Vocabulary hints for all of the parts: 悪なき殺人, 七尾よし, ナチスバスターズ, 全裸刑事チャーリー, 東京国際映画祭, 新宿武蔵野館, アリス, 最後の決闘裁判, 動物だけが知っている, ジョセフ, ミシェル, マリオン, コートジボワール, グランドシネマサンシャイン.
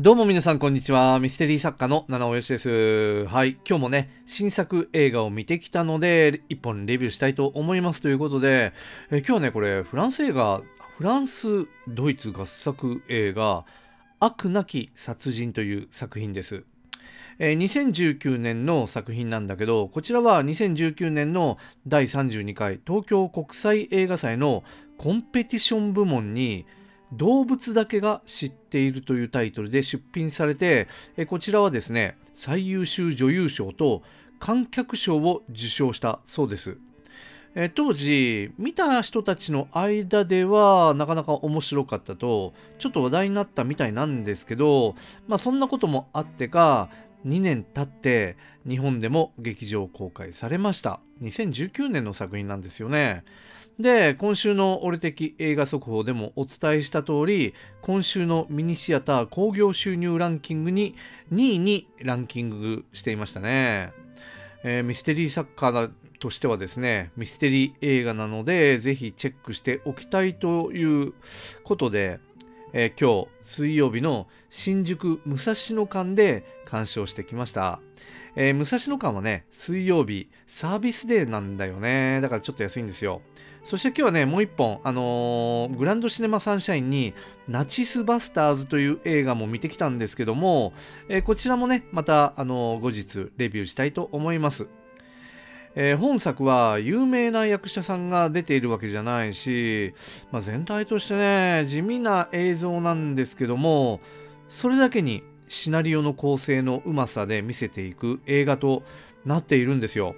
どうも皆さんこんにちは。ミステリー作家の七尾よしです。今日もね、新作映画を見てきたので、一本レビューしたいと思いますということで、今日はね、これフランス、ドイツ合作映画、悪なき殺人という作品です。2019年の作品なんだけど、こちらは2019年の第32回東京国際映画祭のコンペティション部門に、動物だけが知っているというタイトルで出品されて、こちらはですね、最優秀女優賞と観客賞を受賞したそうです。当時、見た人たちの間ではなかなか面白かったと、ちょっと話題になったみたいなんですけど、まあそんなこともあってか、2年経って日本でも劇場公開されました。2019年の作品なんですよね。で、今週の俺的映画速報でもお伝えした通り、今週のミニシアター興行収入ランキングに2位にランキングしていましたね。ミステリー作家としてはですね、ミステリー映画なので、ぜひチェックしておきたいということで、今日水曜日の新宿武蔵野館で鑑賞してきました。武蔵野館はね、水曜日サービスデーなんだよね。だからちょっと安いんですよ。そして今日はね、もう一本、グランドシネマサンシャインにナチスバスターズという映画も見てきたんですけども、こちらもね、また、後日レビューしたいと思います。本作は有名な役者さんが出ているわけじゃないし、まあ、全体としてね、地味な映像なんですけども、それだけにシナリオの構成のうまさで見せていく映画となっているんですよ。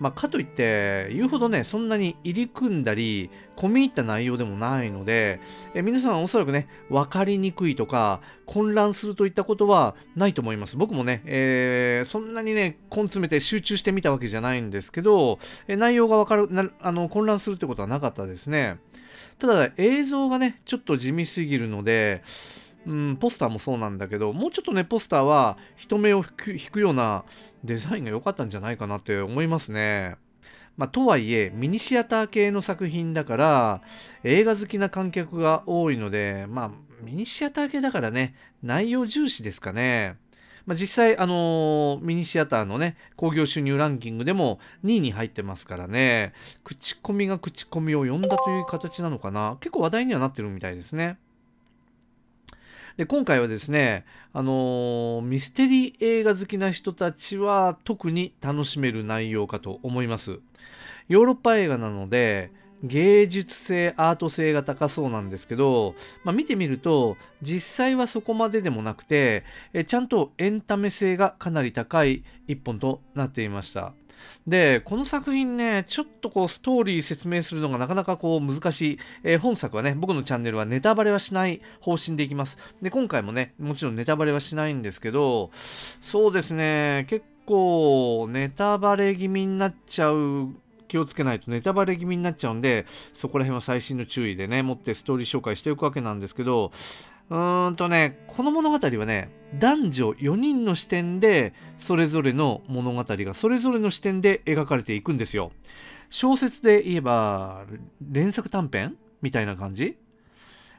まあ、かといって言うほどね、そんなに入り組んだり込み入った内容でもないので、皆さんおそらくね、分かりにくいとか混乱するといったことはないと思います。僕もね、そんなにね、根詰めて集中してみたわけじゃないんですけど、内容が分かるな、混乱するってことはなかったですね。ただ映像がね、ちょっと地味すぎるので、ポスターもそうなんだけど、もうちょっとね、ポスターは人目を引くようなデザインが良かったんじゃないかなって思いますね。まあ、とはいえ、ミニシアター系の作品だから、映画好きな観客が多いので、まあ、ミニシアター系だからね、内容重視ですかね。まあ、実際、ミニシアターのね、興行収入ランキングでも2位に入ってますからね、口コミが口コミを呼んだという形なのかな。結構話題にはなってるみたいですね。で、今回はですね、ミステリー映画好きな人たちは特に楽しめる内容かと思います。ヨーロッパ映画なので、芸術性、アート性が高そうなんですけど、まあ、見てみると、実際はそこまででもなくて、ちゃんとエンタメ性がかなり高い一本となっていました。で、この作品ね、ちょっとこうストーリー説明するのがなかなかこう難しい。本作はね、僕のチャンネルはネタバレはしない方針でいきます。で、今回もね、もちろんネタバレはしないんですけど、そうですね、結構ネタバレ気味になっちゃう。気をつけないとネタバレ気味になっちゃうんで、そこら辺は細心の注意でね、持ってストーリー紹介していくわけなんですけど、ね、この物語はね、男女4人の視点で、それぞれの物語がそれぞれの視点で描かれていくんですよ。小説で言えば、連作短編みたいな感じ。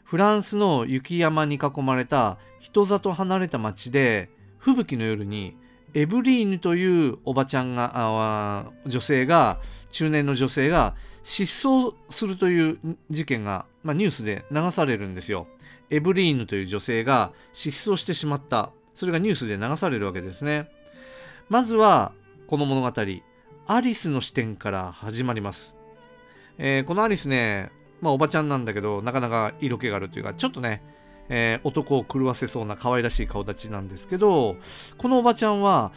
フランスの雪山に囲まれた人里離れた町で、吹雪の夜に、エブリーヌという中年の女性が失踪するという事件が、まあ、ニュースで流されるんですよ。エブリーヌという女性が失踪してしまった。それがニュースで流されるわけですね。まずは、この物語、アリスの視点から始まります。このアリスね、まあ、おばちゃんなんだけど、なかなか色気があるというか、ちょっとね、男を狂わせそうな可愛らしい顔立ちなんですけど、このおばちゃんは、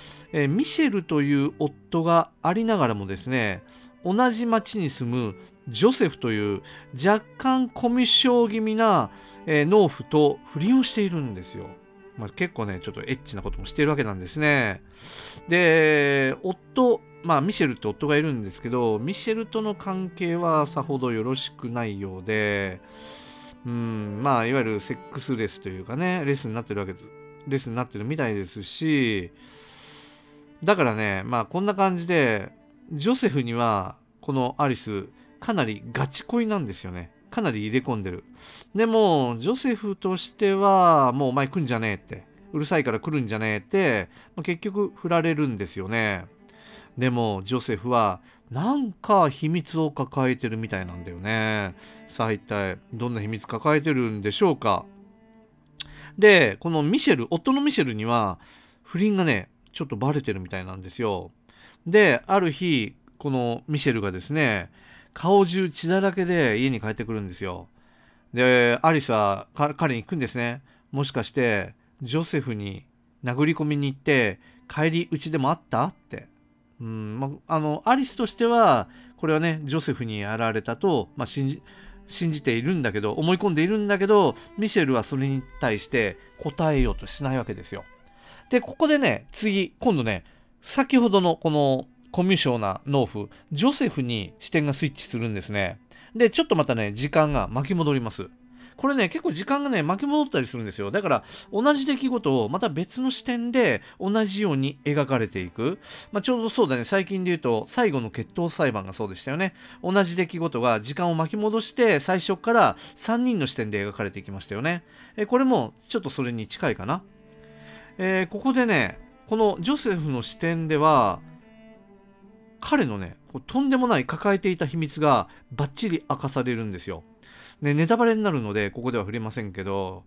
ミシェルという夫がありながらもですね、同じ町に住むジョセフという若干コミュ障気味な、農夫と不倫をしているんですよ。まあ、結構ね、ちょっとエッチなこともしているわけなんですね。で、ミシェルって夫がいるんですけど、ミシェルとの関係はさほどよろしくないようで、まあ、いわゆるセックスレスというかね、レスになってるみたいですし、だからね、まあこんな感じで、ジョセフにはこのアリス、かなりガチ恋なんですよね。かなり入れ込んでる。でも、ジョセフとしては、もうお前来んじゃねえって、うるさいから来るんじゃねえって、まあ、結局振られるんですよね。でもジョセフはなんか秘密を抱えてるみたいなんだよね。さあ一体どんな秘密抱えてるんでしょうか。でこのミシェル、夫のミシェルには不倫がねちょっとバレてるみたいなんですよ。である日このミシェルがですね顔中血だらけで家に帰ってくるんですよ。でアリスは彼に聞くんですね。もしかしてジョセフに殴り込みに行って帰り討ちでもあったって。うんまあ、アリスとしてはこれはねジョセフにやられたと、まあ、信じているんだけど、思い込んでいるんだけど、ミシェルはそれに対して答えようとしないわけですよ。でここでね次今度ね先ほどのこのコミュ障な農夫ジョセフに視点がスイッチするんですね。でちょっとまたね時間が巻き戻ります。これね結構時間がね巻き戻ったりするんですよ。だから同じ出来事をまた別の視点で同じように描かれていく、まあ、ちょうどそうだね最近で言うと最後の決闘裁判がそうでしたよね。同じ出来事が時間を巻き戻して最初から3人の視点で描かれていきましたよね。これもちょっとそれに近いかな。ここでねこのジョセフの視点では彼のねとんでもない抱えていた秘密がバッチリ明かされるんですよ。ね、ネタバレになるのでここでは触れませんけど、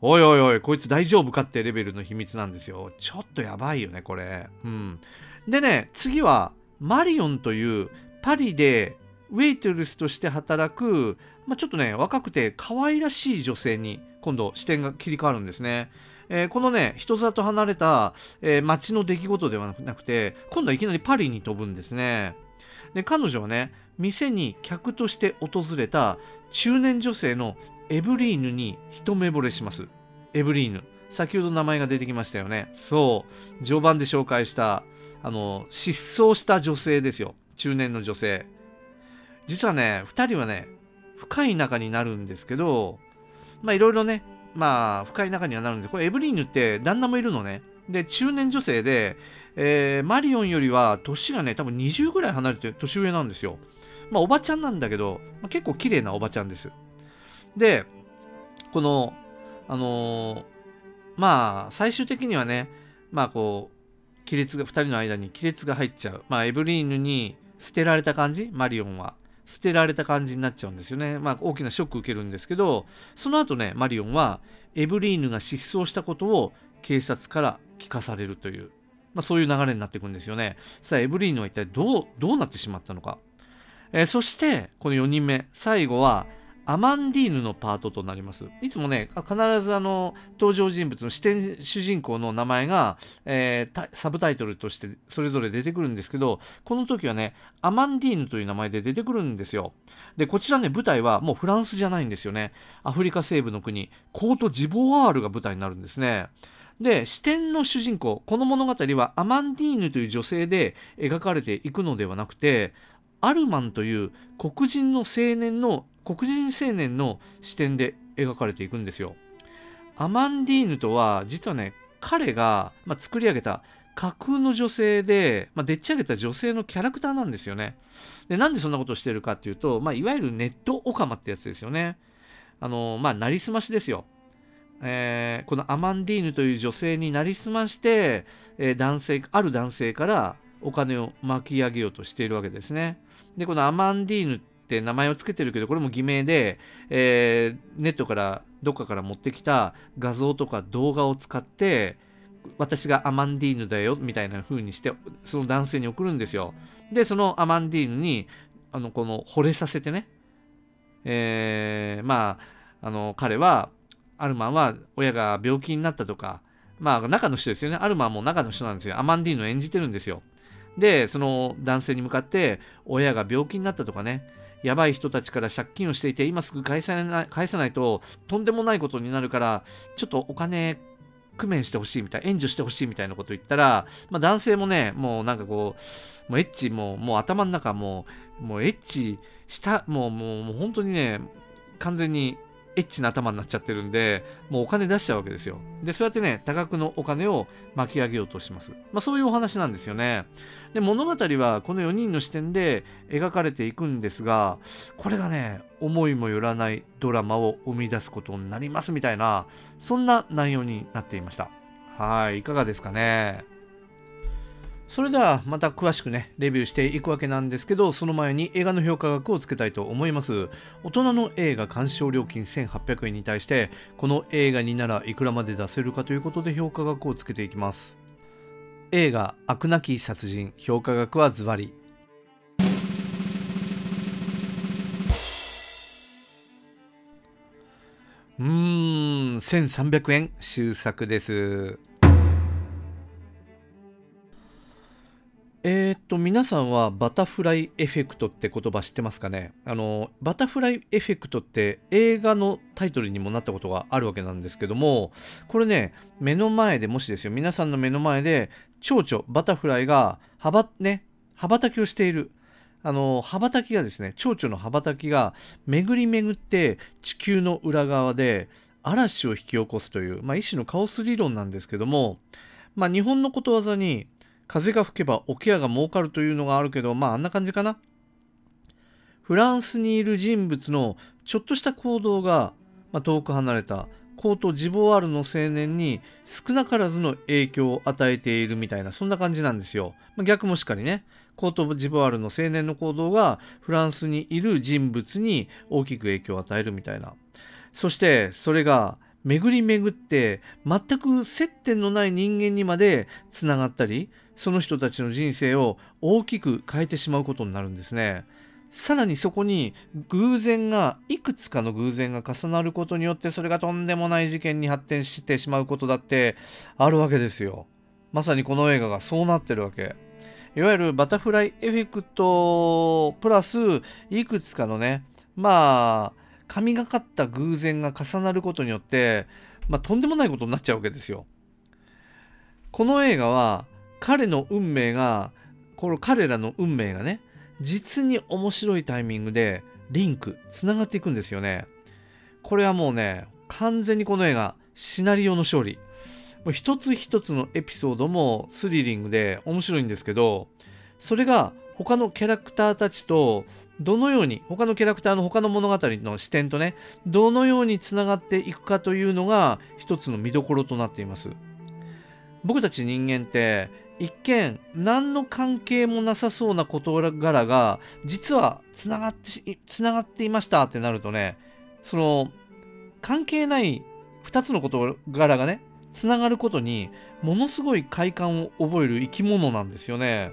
おいおいおいこいつ大丈夫かってレベルの秘密なんですよ。ちょっとやばいよねこれ、うん、でね次はマリオンというパリでウェイトレスとして働く、まあ、ちょっとね若くて可愛らしい女性に今度視点が切り替わるんですね。このね人里離れた、街の出来事ではなくて今度はいきなりパリに飛ぶんですね。で彼女はね店に客として訪れた中年女性のエブリーヌに一目惚れします。エブリーヌ先ほど名前が出てきましたよね。そう序盤で紹介した失踪した女性ですよ。中年の女性実はね2人はね深い仲になるんですけど、まあいろいろねまあ深い仲にはなるんです。これエブリーヌって旦那もいるのね。で中年女性で、マリオンよりは年がね多分20ぐらい離れて年上なんですよ。まあおばちゃんなんだけど、まあ、結構綺麗なおばちゃんです。でこのまあ最終的にはねまあこう亀裂が2人の間に亀裂が入っちゃう。まあエブリーヌに捨てられた感じ、マリオンは捨てられた感じになっちゃうんですよね。まあ大きなショック受けるんですけど、その後ねマリオンはエブリーヌが失踪したことを警察から聞かされるという、まあ、そういう流れになっていくんですよね。さあエブリーヌは一体どうなってしまったのか。そしてこの4人目最後はアマンディーヌのパートとなります。いつもね必ず登場人物の視点主人公の名前が、サブタイトルとしてそれぞれ出てくるんですけど、この時はねアマンディーヌという名前で出てくるんですよ。でこちらね舞台はもうフランスじゃないんですよね。アフリカ西部の国コートジボワールが舞台になるんですね。で視点の主人公この物語はアマンディーヌという女性で描かれていくのではなくて、アルマンという黒人青年の視点で描かれていくんですよ。アマンディーヌとは実はね彼が、まあ、作り上げた架空の女性で、まあ、でっち上げた女性のキャラクターなんですよね。でなんでそんなことをしてるかっていうと、まあ、いわゆるネットオカマってやつですよね。まあなりすましですよ。このアマンディーヌという女性になりすまして、ある男性からお金を巻き上げようとしているわけですね。でこのアマンディーヌって名前をつけてるけど、これも偽名で、ネットからどっかから持ってきた画像とか動画を使って私がアマンディーヌだよみたいな風にしてその男性に送るんですよ。でそのアマンディーヌにこの惚れさせてね、まあ彼はアルマンは親が病気になったとか、まあ中の人ですよね。アルマンも中の人なんですよ。アマンディーヌを演じてるんですよ。でその男性に向かって親が病気になったとかね、やばい人たちから借金をしていて今すぐ返さないととんでもないことになるからちょっとお金工面してほしいみたいな、援助してほしいみたいなこと言ったら、まあ、男性もねもうなんかこうもうエッチもう頭の中もうエッチしたもう本当にね完全にエッチな頭になっちゃってるんでもうお金出しちゃうわけですよ。でそうやってね多額のお金を巻き上げようとします。まあそういうお話なんですよね。で物語はこの4人の視点で描かれていくんですが、これがね思いもよらないドラマを生み出すことになりますみたいな、そんな内容になっていました。はい、いかがですかね。それではまた詳しくね、レビューしていくわけなんですけど、その前に映画の評価額をつけたいと思います。大人の映画鑑賞料金1800円に対して、この映画にならいくらまで出せるかということで評価額をつけていきます。映画「悪なき殺人」、評価額はズバリ。1300円、終作です。皆さんはバタフライエフェクトって言葉知ってますかね。バタフライエフェクトって映画のタイトルにもなったことがあるわけなんですけども、これね、目の前でもしですよ、皆さんの目の前で蝶々バタフライが羽ばたきをしている。羽ばたきがですね、蝶々の羽ばたきが巡り巡って地球の裏側で嵐を引き起こすという、まあ、一種のカオス理論なんですけども、まあ、日本のことわざに風が吹けば桶屋が儲かるというのがあるけど、まああんな感じかな。フランスにいる人物のちょっとした行動が、まあ、遠く離れたコートジボワールの青年に少なからずの影響を与えているみたいな、そんな感じなんですよ。まあ、逆もしかりね、コートジボワールの青年の行動がフランスにいる人物に大きく影響を与えるみたいな。そしてそれが巡り巡って全く接点のない人間にまでつながったり、その人たちの人生を大きく変えてしまうことになるんですね。さらにそこにいくつかの偶然が重なることによって、それがとんでもない事件に発展してしまうことだってあるわけですよ。まさにこの映画がそうなってるわけ。いわゆるバタフライエフェクトプラスいくつかのね、まあ神がかった偶然が重なることによって、まあ、とんでもないことになっちゃうわけですよ。この映画は彼らの運命がね、実に面白いタイミングでつながっていくんですよね。これはもうね、完全にこの映画シナリオの勝利。もう一つ一つのエピソードもスリリングで面白いんですけど、それが他のキャラクターたちとどのように、他のキャラクターの他の物語の視点とね、どのようにつながっていくかというのが一つの見どころとなっています。僕たち人間って一見何の関係もなさそうな事柄が実はつながっていましたってなるとね、その関係ない2つの事柄がね、つながることにものすごい快感を覚える生き物なんですよね。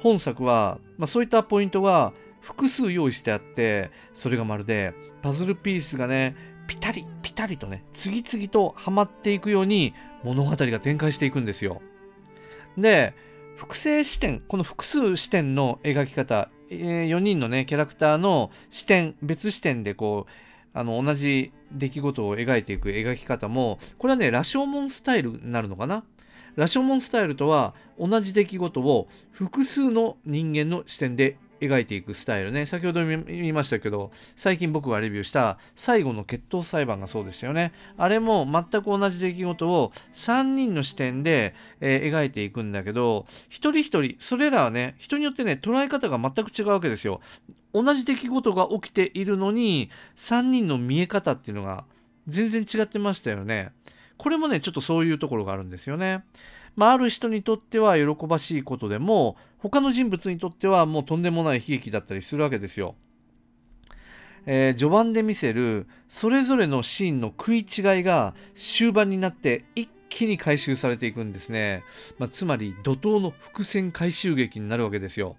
本作は、まあ、そういったポイントが複数用意してあって、それがまるでパズルピースがね、ピタリピタリとね、次々とはまっていくように物語が展開していくんですよ。で、この複数視点の描き方、4人のねキャラクターの別視点でこう同じ出来事を描いていく描き方も、これはね、羅生門スタイルになるのかな。羅生門スタイルとは、同じ出来事を複数の人間の視点で描いていくスタイルね。先ほど言いましたけど、最近僕がレビューした最後の決闘裁判がそうでしたよね。あれも全く同じ出来事を3人の視点で、描いていくんだけど、一人一人それらはね、人によってね、捉え方が全く違うわけですよ。同じ出来事が起きているのに3人の見え方っていうのが全然違ってましたよね。これもね、ちょっとそういうところがあるんですよね。まあ、ある人にとっては喜ばしいことでも、他の人物にとってはもうとんでもない悲劇だったりするわけですよ。序盤で見せるそれぞれのシーンの食い違いが終盤になって一気に回収されていくんですね。まあ、つまり怒涛の伏線回収劇になるわけですよ。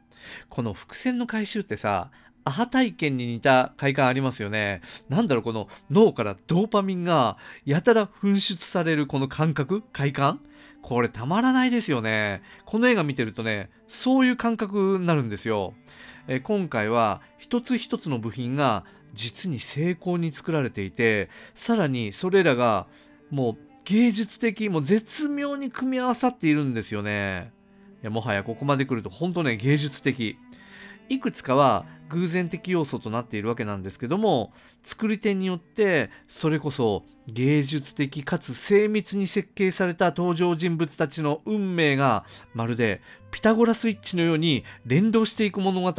この伏線の回収ってさ、アハ体験に似た快感ありますよね。なんだろう、この脳からドーパミンがやたら噴出されるこの感覚、快感、これたまらないですよね。この映画見てるとね、そういう感覚になるんですよ。今回は一つ一つの部品が実に精巧に作られていて、さらにそれらがもう芸術的、もう絶妙に組み合わさっているんですよね。いや、もはやここまで来ると本当ね、芸術的。いくつかは偶然的要素となっているわけなんですけども、作り手によってそれこそ芸術的かつ精密に設計された登場人物たちの運命がまるでピタゴラスイッチのように連動していく物語、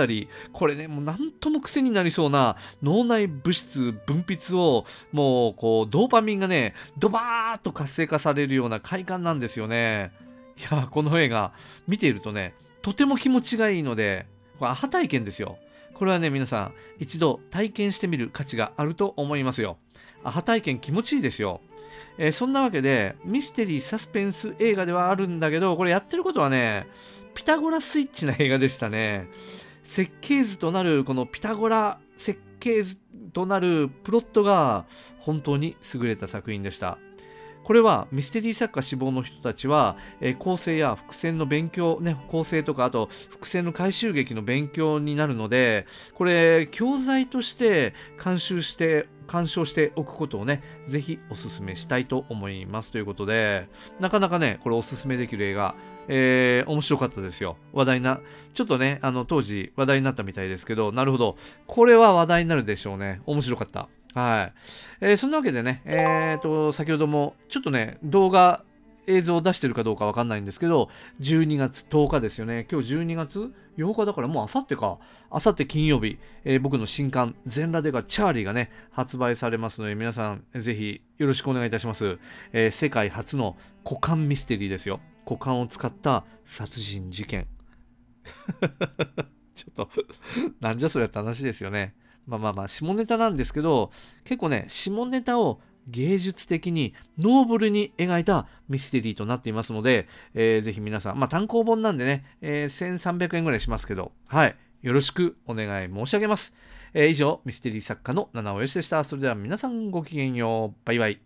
これね、もう何とも癖になりそうな脳内物質分泌をもうこうドーパミンがねドバーッと活性化されるような快感なんですよね。いや、この映画見ているとね、とても気持ちがいいので、これアハ体験ですよ。これはね、皆さん一度体験してみる価値があると思いますよ。アハ体験気持ちいいですよ。そんなわけでミステリーサスペンス映画ではあるんだけど、これやってることはねピタゴラスイッチな映画でしたね。設計図となるこのピタゴラ設計図となるプロットが本当に優れた作品でした。これはミステリー作家志望の人たちは、構成や伏線の勉強、ね、構成とかあと伏線の回収劇の勉強になるので、これ教材として鑑賞しておくことをね、ぜひおすすめしたいと思いますということで、なかなかねこれおすすめできる映画、面白かったですよ。話題な、ちょっとね当時話題になったみたいですけど、なるほど、これは話題になるでしょうね。面白かった。はい。そんなわけでね、先ほども、ちょっとね、動画、映像を出してるかどうかわかんないんですけど、12月10日ですよね。今日12月8日だからもう明後日か。明後日金曜日、僕の新刊、全裸デカチャーリーがね、発売されますので、皆さん、ぜひよろしくお願いいたします。世界初の股間ミステリーですよ。股間を使った殺人事件。ちょっと、なんじゃそりゃって話ですよね。まあ下ネタなんですけど、結構ね下ネタを芸術的にノーブルに描いたミステリーとなっていますので、ぜひ皆さん、単行本なんでね、1300円ぐらいしますけど、はい、よろしくお願い申し上げます。以上、ミステリー作家の七尾よしでした。それでは皆さんごきげんよう。バイバイ。